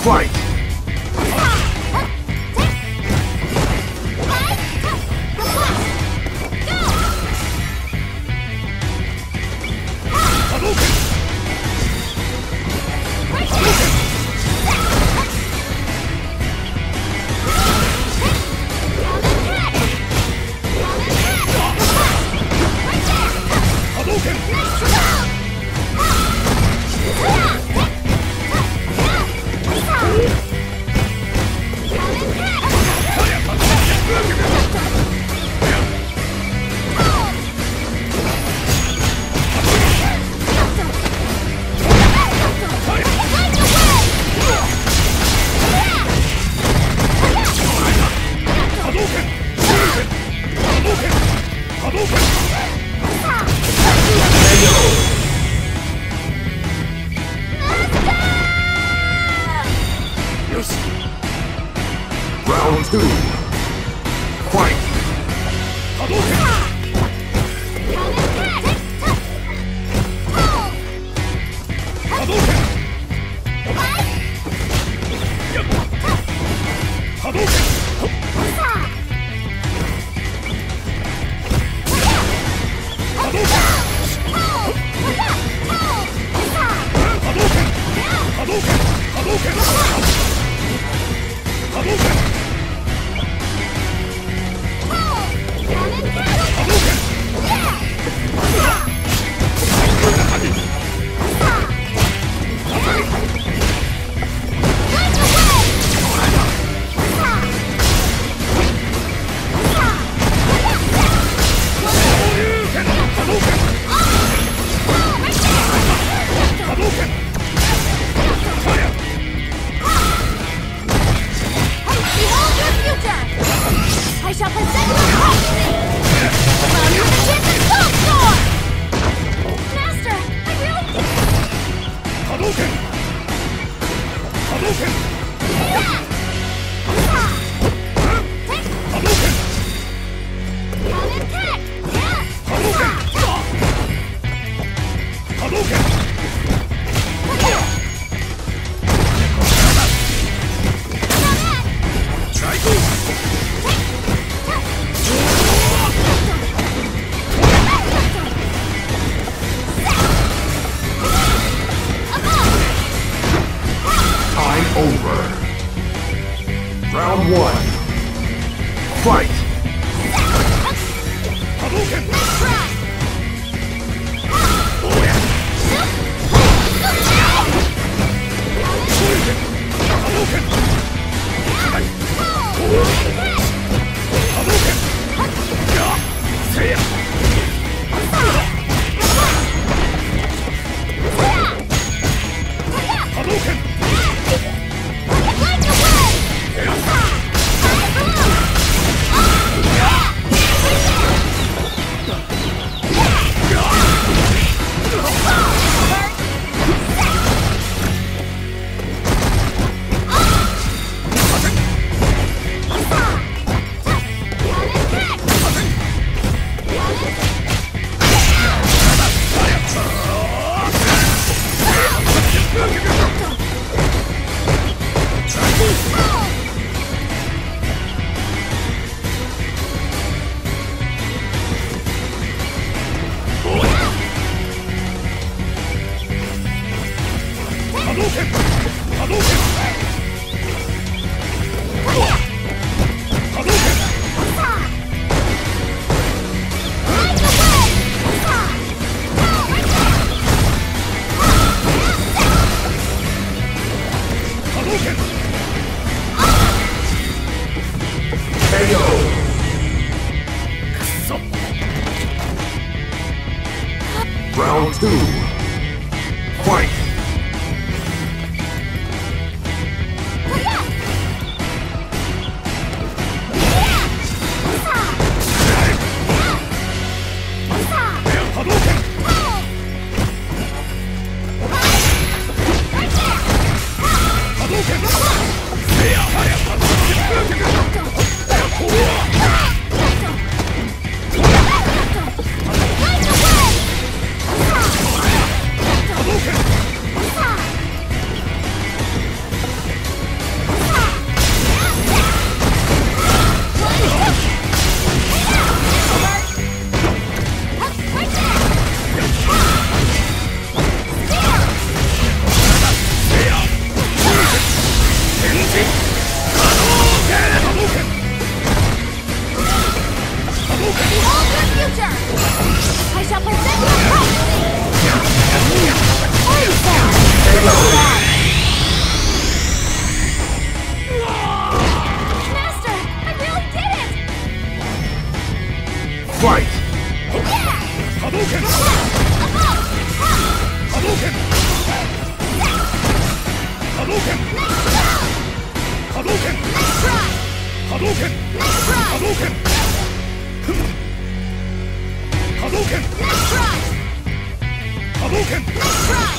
Fight! Round 2. Fight! Hadouken! Round 1. Fight! Hadouken! Round 2. Fight! Hadouken! Nice try! Hadouken! Nice try! Hadouken! Nice try! Hadouken! Hadouken! Nice try! Hadouken! Nice try!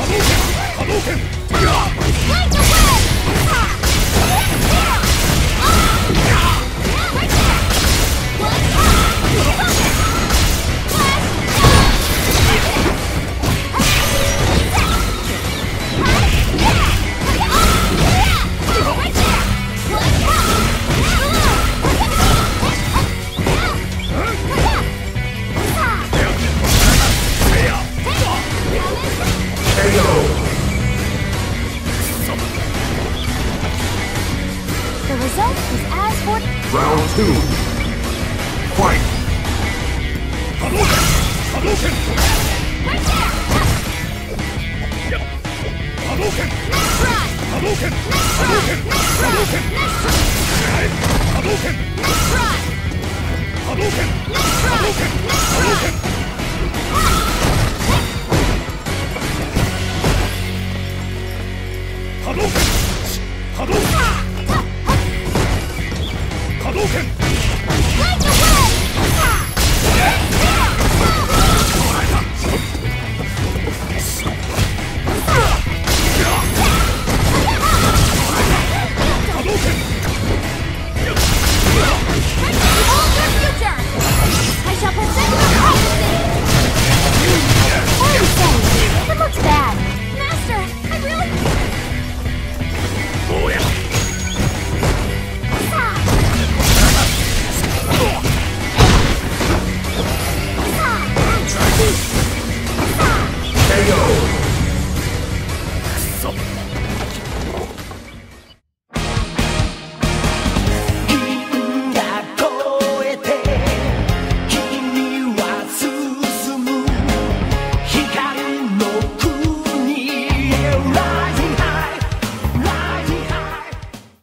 Hadouken! Hadouken! Take the win! The result is as for round 2. Fight. Hadouken! Hadouken! Right there! Hadouken! Nice try! Hadouken! Nice try! Nice try! Nice try! Hadouken! Nice try! Hadouken! Nice try! Hadouken! Nice try! Hadouken! Hadouken! Hadouken!